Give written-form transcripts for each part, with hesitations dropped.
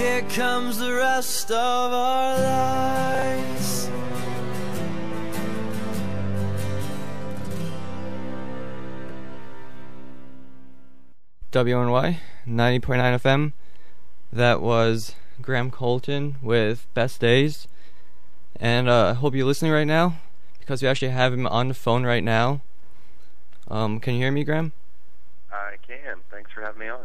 Here comes the rest of our lives. WNY 90.9 FM. That was Graham Colton with Best Days. And I hope you're listening right now, because we actually have him on the phone right now. Can you hear me, Graham? I can. Thanks for having me on.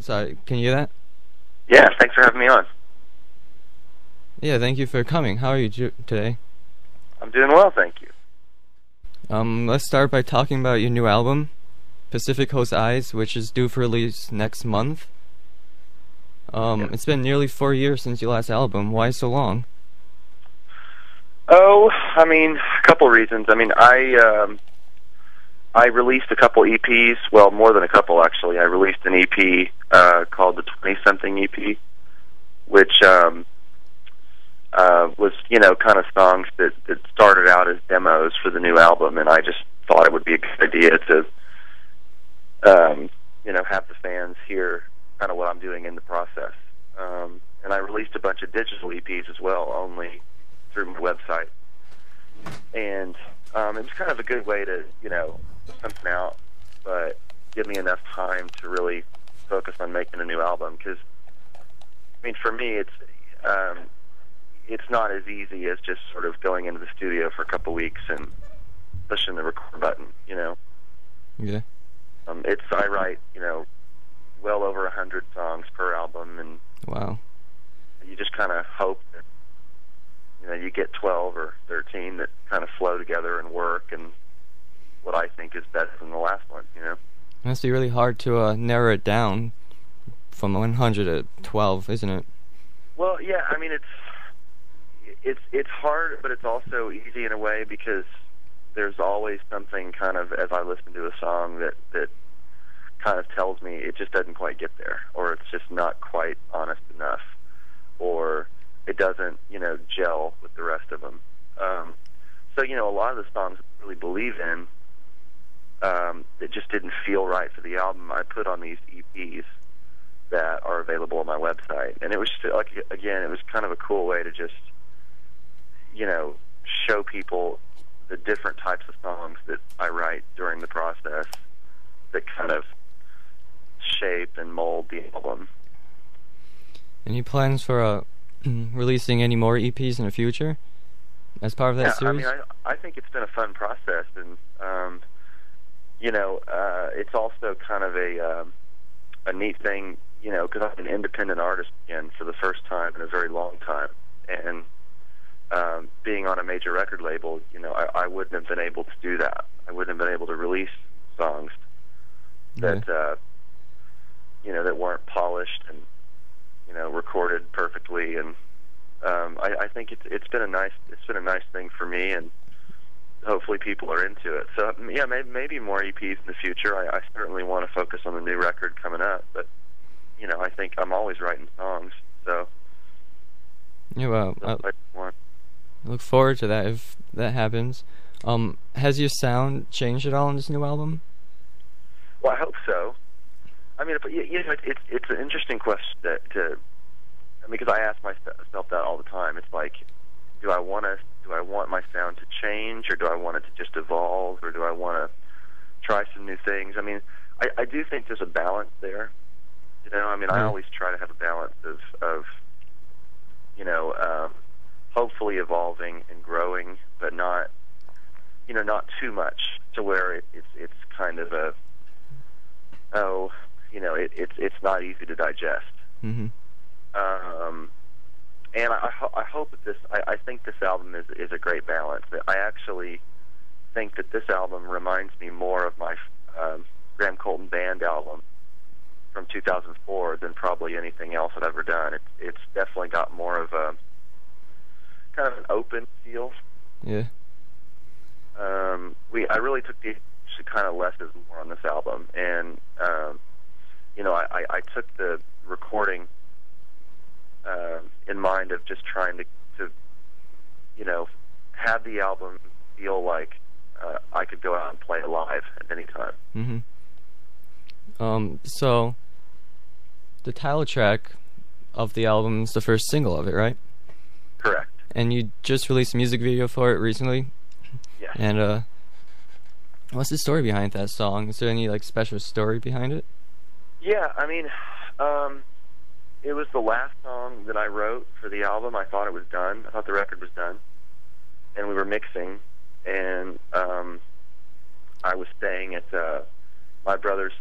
Sorry, can you hear that? Yeah, thanks for having me on. Yeah, thank you for coming. How are you today? I'm doing well, thank you. Let's start by talking about your new album, Pacific Coast Eyes, which is due for release next month. Yep. It's been nearly 4 years since your last album. Why so long? Oh, I mean, a couple reasons. I mean, I released a couple EPs, well, more than a couple, actually. I released an EP called the 20 something EP, which was, you know, kind of songs that started out as demos for the new album, and I just thought it would be a good idea to, you know, have the fans hear kind of what I'm doing in the process. And I released a bunch of digital EPs as well, only through my website. And it was kind of a good way to, you know, something out, but give me enough time to really focus on making a new album. Because, I mean, for me, it's not as easy as just sort of going into the studio for a couple weeks and pushing the record button, you know. Yeah. I write, you know, well over 100 songs per album, and wow. You just kind of hope that, you know, you get 12 or 13 that kind of flow together and work, and what I think is better than the last one, you know? It must be really hard to narrow it down from 100 to 12, isn't it? Well, yeah, I mean, it's hard, but it's also easy in a way, because there's always something kind of, as I listen to a song, that kind of tells me it just doesn't quite get there, or it's just not quite honest enough, or it doesn't, you know, gel with the rest of them. So, you know, a lot of the songs I really believe in, it just didn't feel right for the album. I put on these EPs that are available on my website. And it was, again, it was kind of a cool way to just, you know, show people the different types of songs that I write during the process that kind of shape and mold the album. Any plans for releasing any more EPs in the future as part of that series? I mean, I think it's been a fun process, and you know, it's also kind of a neat thing, you know, because I'm an independent artist again for the first time in a very long time, and being on a major record label, you know, I wouldn't have been able to do that. I wouldn't have been able to release songs that you know, that weren't polished and, you know, recorded perfectly, and I think it's been a nice thing for me, and hopefully people are into it. So yeah, maybe more EPs in the future. I certainly want to focus on the new record coming up, but you know, I think I'm always writing songs, so yeah. Well, I look forward to that if that happens. Has your sound changed at all in this new album? Well, I hope so. I mean, you know, it's an interesting question I mean, because I ask myself that all the time. It's like, do I want my sound to change, or do I want it to just evolve, or do I want to try some new things? I mean, I do think there's a balance there. You know, I mean, I always try to have a balance of you know, hopefully evolving and growing, but not, you know, not too much to where it's kind of a, oh, you know, it's not easy to digest. Mm-hmm. And I hope that I think this album is a great balance. I actually think that this album reminds me more of my Graham Colton Band album from 2004 than probably anything else I've ever done. It's definitely got more of a kind of an open feel. Yeah. I really took the kind of less is more on this album, and you know, I took the recording in mind of just trying to you know, have the album feel like I could go out and play it live at any time. Mm-hmm. So the title track of the album is the first single of it, right? Correct. And you just released a music video for it recently? Yeah. And what's the story behind that song? Is there any like special story behind it? Yeah, I mean, it was the last song that I wrote for the album. I thought it was done. I thought the record was done. And we were mixing, and I was staying at my brother's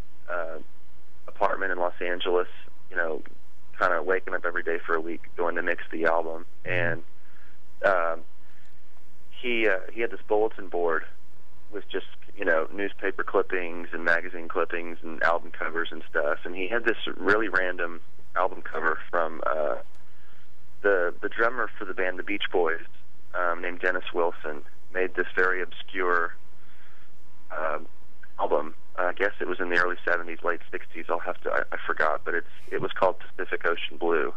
apartment in Los Angeles, you know, kind of waking up every day for a week going to mix the album. And he had this bulletin board with just, you know, newspaper clippings and magazine clippings and album covers and stuff, and he had this really random album cover from the drummer for the band The Beach Boys, named Dennis Wilson, made this very obscure album. I guess it was in the early 70s, late 60s. I forgot, but it was called Pacific Ocean Blue.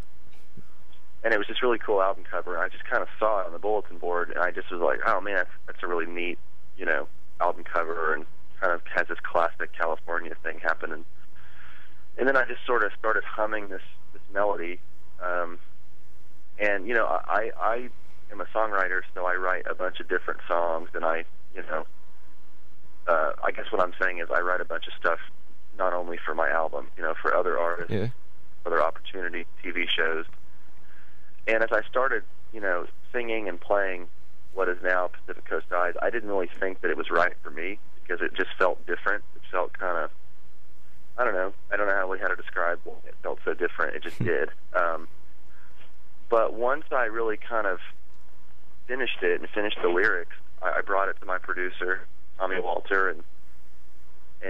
And it was this really cool album cover. I just kind of saw it on the bulletin board, and I just was like, oh, man, that's a really neat, you know, album cover, and kind of has this classic California thing happening. And then I just sort of started humming this melody. And, you know, I am a songwriter, so I write a bunch of different songs, and I guess what I'm saying is I write a bunch of stuff not only for my album, you know, for other artists, yeah, other opportunities, TV shows. And as I started, you know, singing and playing what is now Pacific Coast Eyes, I didn't really think that it was right for me because it just felt different. It felt kind of, I don't know. I don't know really how to describe why it felt so different. It just did. But once I really kind of finished it and finished the lyrics, I brought it to my producer, Tommy Walter, and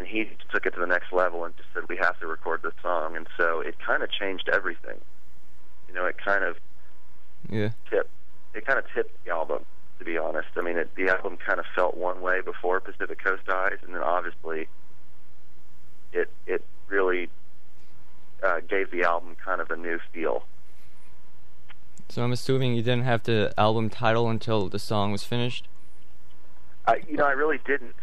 he took it to the next level and just said, we have to record this song. And so it kind of changed everything. You know, it kind of tipped the album, to be honest. I mean, the album kind of felt one way before Pacific Coast Eyes, and then obviously it really gave the album kind of a new feel. So I'm assuming you didn't have the album title until the song was finished? You know, I really didn't.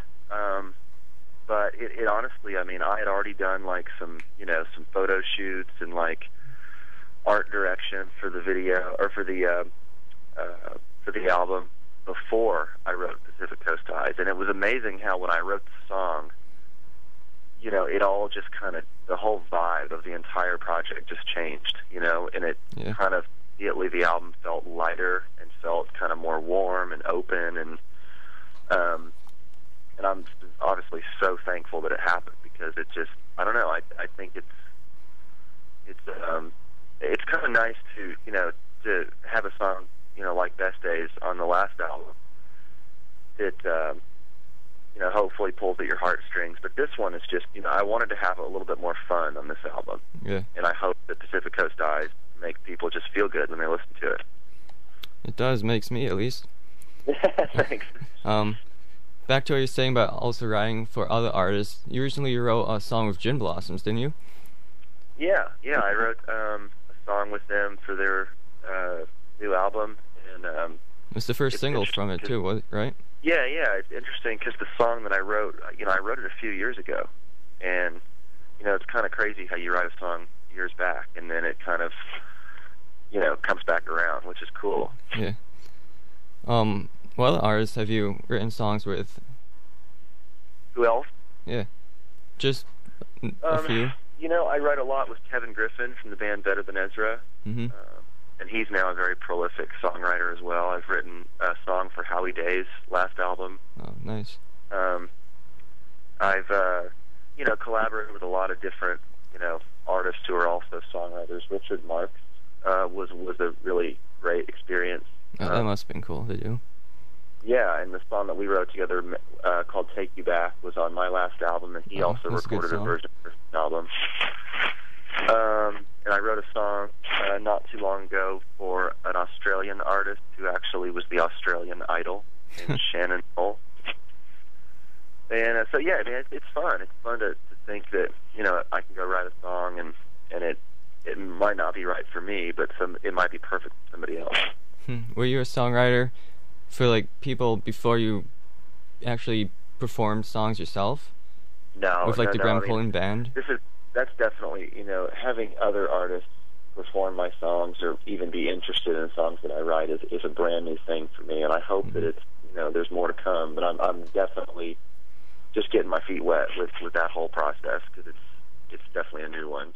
But it honestly, I mean, I had already done, like, some photo shoots and, like, art direction for the video, or for the album before I wrote Pacific Coast Eyes. And it was amazing how when I wrote the song, you know, it all just kind of, the whole vibe of the entire project just changed, you know, and it kind of, immediately the album felt lighter and felt kind of more warm and open, and I'm obviously so thankful that it happened, because it just, I don't know, I think it's kind of nice to, you know, to have a song, you know, like Best Days on the last album that, you know, hopefully pulls at your heartstrings, but this one is just, you know, I wanted to have a little bit more fun on this album, and I hope that Pacific Coast Eyes make people just feel good when they listen to it. It does, makes me at least. Thanks. Back to what you're saying about also writing for other artists. You recently wrote a song with Gin Blossoms, didn't you? Yeah, I wrote a song with them for their new album, and it's the first single from it too, was it, right? Yeah, it's interesting because the song that I wrote, you know, I wrote it a few years ago, and you know, it's kind of crazy how you write a song years back and then it kind of, you know, comes back around, which is cool. Yeah. What other artists have you written songs with? Who else? Yeah. Just a few. You know, I write a lot with Kevin Griffin from the band Better Than Ezra. And he's now a very prolific songwriter as well. I've written a song for Howie Day's last album. Oh, nice. I've, you know, collaborated with a lot of different, you know, artists who are also songwriters. Richard Marx was a really great experience. Oh, that must have been cool to do. Yeah, and the song that we wrote together called Take You Back was on my last album, and he also recorded a version of the album. And I wrote a song not too long ago for an Australian artist who actually was the Australian Idol, Shannon Hall. And so, yeah, I mean, it's fun. It's fun to think that, you know, I can go write a song, and it might not be right for me, but it might be perfect for somebody else. Were you a songwriter for, like, people before you actually performed songs yourself? No. With, like, the Graham Colton Band? This is that's definitely, you know, having other artists perform my songs or even be interested in songs that I write is a brand new thing for me, and I hope that it's, you know, there's more to come. But I'm definitely just getting my feet wet with that whole process, because it's definitely a new one.